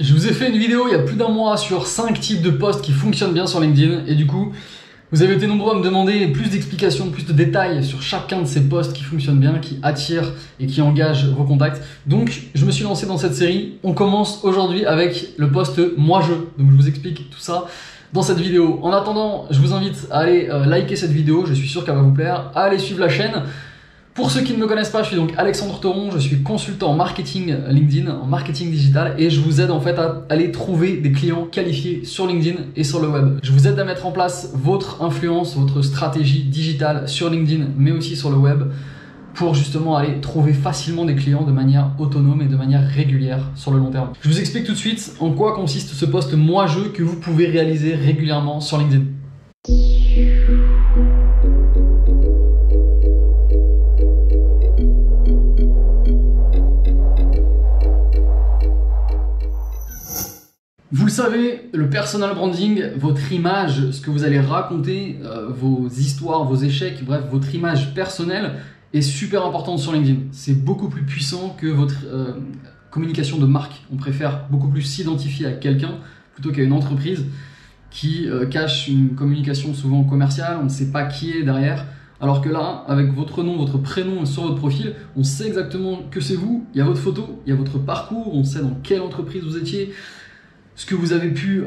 Je vous ai fait une vidéo il y a plus d'un mois sur 5 types de posts qui fonctionnent bien sur LinkedIn, et du coup vous avez été nombreux à me demander plus d'explications, plus de détails sur chacun de ces posts qui fonctionnent bien, qui attirent et qui engagent vos contacts. Donc je me suis lancé dans cette série. On commence aujourd'hui avec le post « Moi je ». Donc je vous explique tout ça dans cette vidéo. En attendant, je vous invite à aller liker cette vidéo, je suis sûr qu'elle va vous plaire, à aller suivre la chaîne. Pour ceux qui ne me connaissent pas, je suis donc Alexandre Thauron, je suis consultant en marketing LinkedIn, en marketing digital, et je vous aide en fait à aller trouver des clients qualifiés sur LinkedIn et sur le web. Je vous aide à mettre en place votre influence, votre stratégie digitale sur LinkedIn, mais aussi sur le web, pour justement aller trouver facilement des clients de manière autonome et de manière régulière sur le long terme. Je vous explique tout de suite en quoi consiste ce post moi-je que vous pouvez réaliser régulièrement sur LinkedIn. Vous le savez, le personal branding, votre image, ce que vous allez raconter, vos histoires, vos échecs, bref, votre image personnelle est super importante sur LinkedIn. C'est beaucoup plus puissant que votre communication de marque. On préfère beaucoup plus s'identifier à quelqu'un plutôt qu'à une entreprise qui cache une communication souvent commerciale, on ne sait pas qui est derrière. Alors que là, avec votre nom, votre prénom sur votre profil, on sait exactement que c'est vous, il y a votre photo, il y a votre parcours, on sait dans quelle entreprise vous étiez, ce que vous avez pu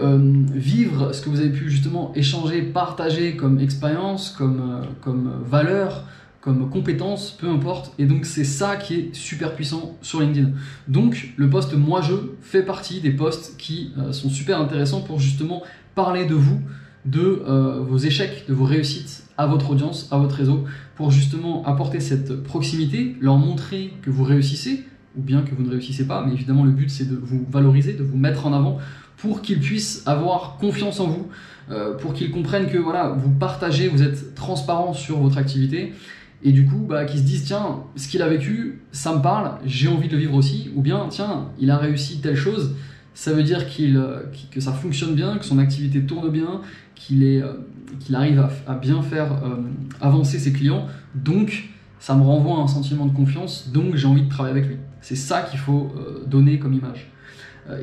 vivre, ce que vous avez pu justement échanger, partager comme expérience, comme valeur, comme compétence, peu importe. Et donc c'est ça qui est super puissant sur LinkedIn. Donc le post moi-je fait partie des posts qui sont super intéressants pour justement parler de vous, de vos échecs, de vos réussites à votre audience, à votre réseau, pour justement apporter cette proximité, leur montrer que vous réussissez, ou bien que vous ne réussissez pas, mais évidemment le but c'est de vous valoriser, de vous mettre en avant pour qu'ils puissent avoir confiance en vous, pour qu'ils comprennent que voilà, vous partagez, vous êtes transparent sur votre activité, et du coup qu'ils se disent tiens, ce qu'il a vécu, ça me parle, j'ai envie de le vivre aussi, ou bien tiens, il a réussi telle chose, ça veut dire que ça fonctionne bien, que son activité tourne bien, qu'il arrive à bien faire avancer ses clients, donc ça me renvoie à un sentiment de confiance, donc j'ai envie de travailler avec lui. C'est ça qu'il faut donner comme image.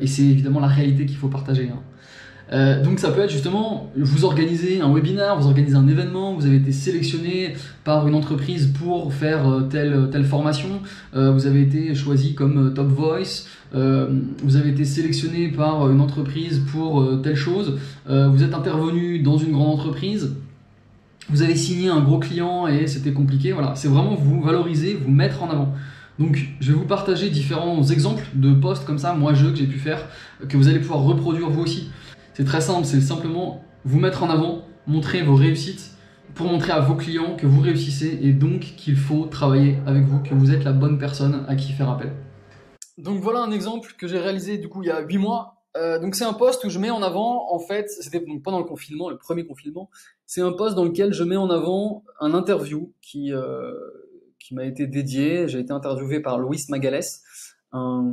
Et c'est évidemment la réalité qu'il faut partager. Donc ça peut être justement, vous organisez un webinaire, vous organisez un événement, vous avez été sélectionné par une entreprise pour faire telle formation, vous avez été choisi comme top voice, vous avez été sélectionné par une entreprise pour telle chose, vous êtes intervenu dans une grande entreprise, vous avez signé un gros client et c'était compliqué, voilà. C'est vraiment vous valoriser, vous mettre en avant. Donc je vais vous partager différents exemples de posts comme ça, moi-je, que j'ai pu faire, que vous allez pouvoir reproduire vous aussi. C'est très simple, c'est simplement vous mettre en avant, montrer vos réussites, pour montrer à vos clients que vous réussissez et donc qu'il faut travailler avec vous, que vous êtes la bonne personne à qui faire appel. Donc voilà un exemple que j'ai réalisé du coup il y a 8 mois. Donc c'est un post où je mets en avant, en fait, c'était pendant le confinement, le premier confinement, c'est un post dans lequel je mets en avant un interview qui m'a été dédié. J'ai été interviewé par Luis Magales, un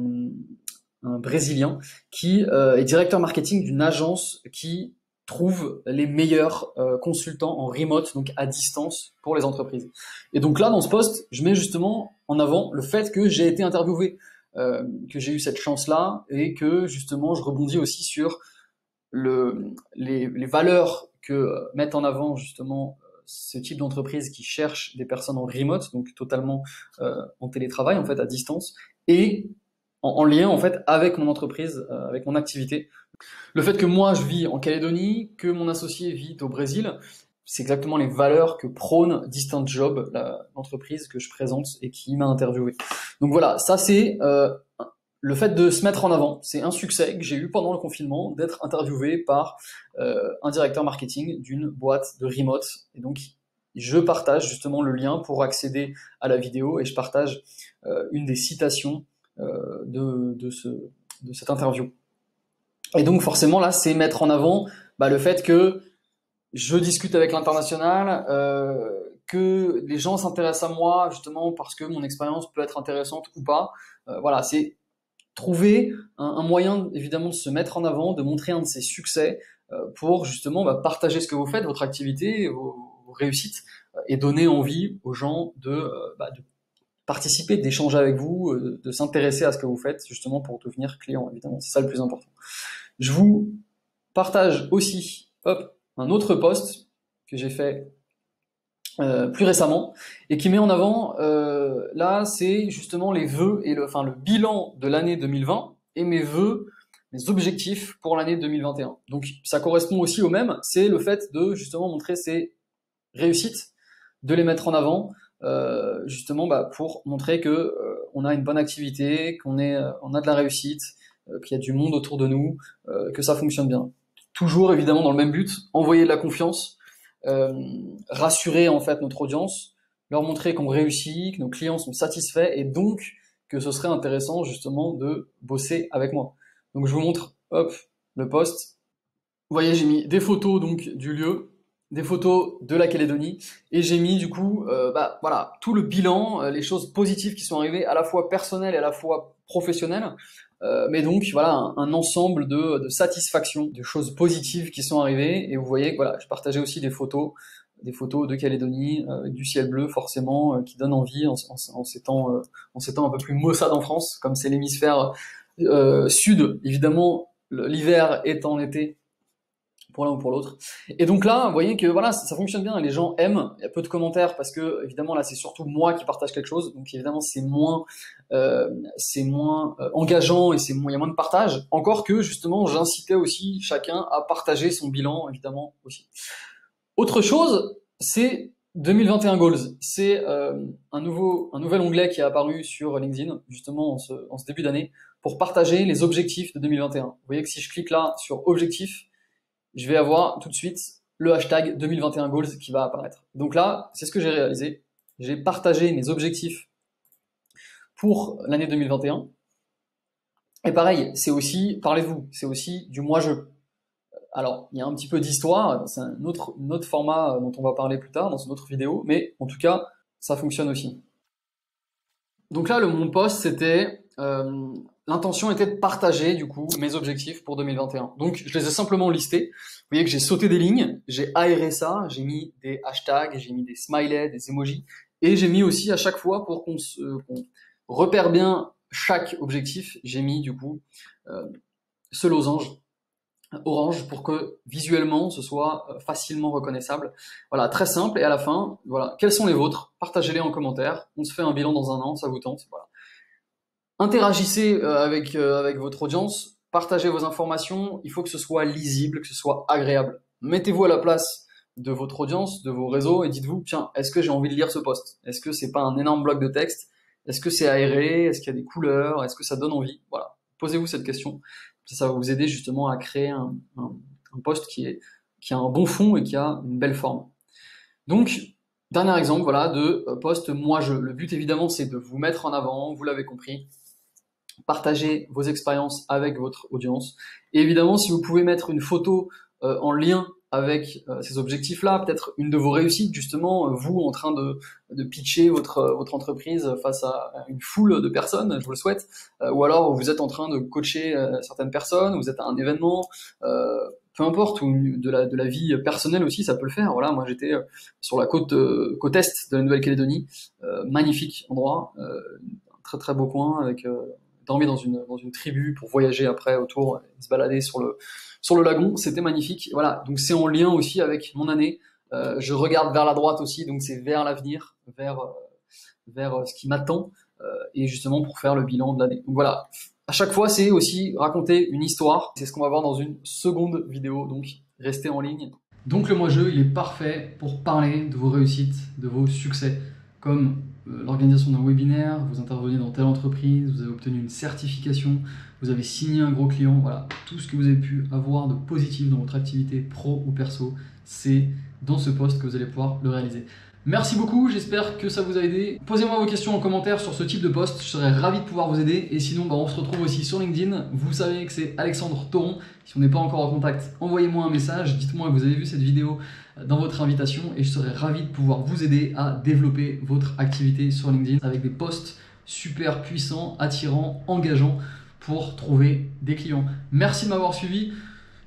Brésilien, qui est directeur marketing d'une agence qui trouve les meilleurs consultants en remote, donc à distance, pour les entreprises. Et donc là, dans ce post, je mets justement en avant le fait que j'ai été interviewé. Que j'ai eu cette chance-là et que justement je rebondis aussi sur les valeurs que mettent en avant justement ce type d'entreprise qui cherche des personnes en remote, donc totalement en télétravail en fait à distance et en lien en fait avec mon entreprise, avec mon activité. Le fait que moi je vis en Calédonie, que mon associé vit au Brésil, c'est exactement les valeurs que prône Distant Job, l'entreprise que je présente et qui m'a interviewé. Donc voilà, ça c'est le fait de se mettre en avant. C'est un succès que j'ai eu pendant le confinement, d'être interviewé par un directeur marketing d'une boîte de remote. Et donc je partage justement le lien pour accéder à la vidéo et je partage une des citations de cette interview. Et donc forcément là, c'est mettre en avant le fait que je discute avec l'international, que les gens s'intéressent à moi justement parce que mon expérience peut être intéressante ou pas. Voilà, c'est trouver un moyen évidemment de se mettre en avant, de montrer un de ses succès pour justement partager ce que vous faites, votre activité, vos réussites et donner envie aux gens de participer, d'échanger avec vous, de s'intéresser à ce que vous faites, justement pour devenir client, évidemment, c'est ça le plus important. Je vous partage aussi un autre post que j'ai fait plus récemment et qui met en avant, là, c'est justement les vœux et le bilan de l'année 2020 et mes vœux, mes objectifs pour l'année 2021. Donc, ça correspond aussi au même, c'est le fait de justement montrer ses réussites, de les mettre en avant, justement pour montrer que on a une bonne activité, qu'on a de la réussite, qu'il y a du monde autour de nous, que ça fonctionne bien. Toujours évidemment dans le même but, envoyer de la confiance, rassurer en fait notre audience, leur montrer qu'on réussit, que nos clients sont satisfaits et donc que ce serait intéressant justement de bosser avec moi. Donc je vous montre le post. Vous voyez, j'ai mis des photos donc du lieu, des photos de la Calédonie et j'ai mis du coup tout le bilan, les choses positives qui sont arrivées à la fois personnelles et à la fois professionnelles. Mais donc voilà un ensemble de satisfaction, de choses positives qui sont arrivées et vous voyez que voilà, je partageais aussi des photos de Calédonie avec du ciel bleu forcément qui donne envie en ces temps un peu plus maussade en France, comme c'est l'hémisphère sud, évidemment l'hiver est en été pour l'un ou pour l'autre. Et donc là vous voyez que voilà, ça fonctionne bien, les gens aiment, il y a peu de commentaires parce que évidemment là c'est surtout moi qui partage quelque chose, donc évidemment c'est moins engageant et il y a moins de partage, encore que justement j'incitais aussi chacun à partager son bilan évidemment aussi. Autre chose, c'est 2021 Goals, c'est un nouvel onglet qui est apparu sur LinkedIn justement en ce début d'année pour partager les objectifs de 2021. Vous voyez que si je clique là sur objectifs, je vais avoir tout de suite le hashtag 2021 Goals qui va apparaître. Donc là, c'est ce que j'ai réalisé, j'ai partagé mes objectifs pour l'année 2021. Et pareil, c'est aussi, parlez-vous, c'est aussi du moi-je. Alors, il y a un petit peu d'histoire, c'est un autre format dont on va parler plus tard dans une autre vidéo, mais en tout cas, ça fonctionne aussi. Donc là, mon post, c'était, l'intention était de partager du coup mes objectifs pour 2021. Donc, je les ai simplement listés. Vous voyez que j'ai sauté des lignes, j'ai aéré ça, j'ai mis des hashtags, j'ai mis des smileys, des emojis, et j'ai mis aussi à chaque fois pour qu'on repère bien chaque objectif, j'ai mis du coup ce losange orange pour que visuellement ce soit facilement reconnaissable. Voilà, très simple. Et à la fin, voilà, quels sont les vôtres? Partagez-les en commentaire. On se fait un bilan dans un an, ça vous tente. Voilà. Interagissez avec votre audience, partagez vos informations. Il faut que ce soit lisible, que ce soit agréable. Mettez-vous à la place de votre audience, de vos réseaux et dites-vous, tiens, est-ce que j'ai envie de lire ce post? Est-ce que c'est pas un énorme bloc de texte? Est-ce que c'est aéré? Est-ce qu'il y a des couleurs? Est-ce que ça donne envie? Voilà. Posez-vous cette question. Ça va vous aider justement à créer un post qui a un bon fond et qui a une belle forme. Donc, dernier exemple, voilà, de post moi-je. Le but évidemment, c'est de vous mettre en avant, vous l'avez compris. Partagez vos expériences avec votre audience. Et évidemment, si vous pouvez mettre une photo en lien avec ces objectifs-là, peut-être une de vos réussites, justement, vous en train de pitcher votre entreprise face à une foule de personnes, je vous le souhaite, ou alors vous êtes en train de coacher certaines personnes, vous êtes à un événement, peu importe, ou de la vie personnelle aussi, ça peut le faire. Voilà, moi j'étais sur la côte est de la Nouvelle-Calédonie, magnifique endroit, un très très beau coin, avec dormir dans une tribu pour voyager après autour, se balader sur le lagon, c'était magnifique. Voilà, donc c'est en lien aussi avec mon année. Je regarde vers la droite aussi, donc c'est vers l'avenir, vers ce qui m'attend, et justement pour faire le bilan de l'année. Donc voilà, à chaque fois c'est aussi raconter une histoire. C'est ce qu'on va voir dans une seconde vidéo, donc restez en ligne. Donc le moi-je, il est parfait pour parler de vos réussites, de vos succès, comme l'organisation d'un webinaire, vous intervenez dans telle entreprise, vous avez obtenu une certification, vous avez signé un gros client, voilà, tout ce que vous avez pu avoir de positif dans votre activité pro ou perso, c'est dans ce post que vous allez pouvoir le réaliser. Merci beaucoup, j'espère que ça vous a aidé. Posez-moi vos questions en commentaire sur ce type de post, je serais ravi de pouvoir vous aider. Et sinon, on se retrouve aussi sur LinkedIn. Vous savez que c'est Alexandre Thauron. Si on n'est pas encore en contact, envoyez-moi un message, dites-moi que vous avez vu cette vidéo dans votre invitation et je serais ravi de pouvoir vous aider à développer votre activité sur LinkedIn avec des posts super puissants, attirants, engageants pour trouver des clients. Merci de m'avoir suivi.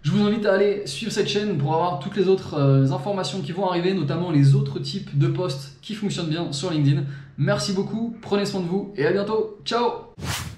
Je vous invite à aller suivre cette chaîne pour avoir toutes les autres informations qui vont arriver, notamment les autres types de posts qui fonctionnent bien sur LinkedIn. Merci beaucoup, prenez soin de vous et à bientôt. Ciao!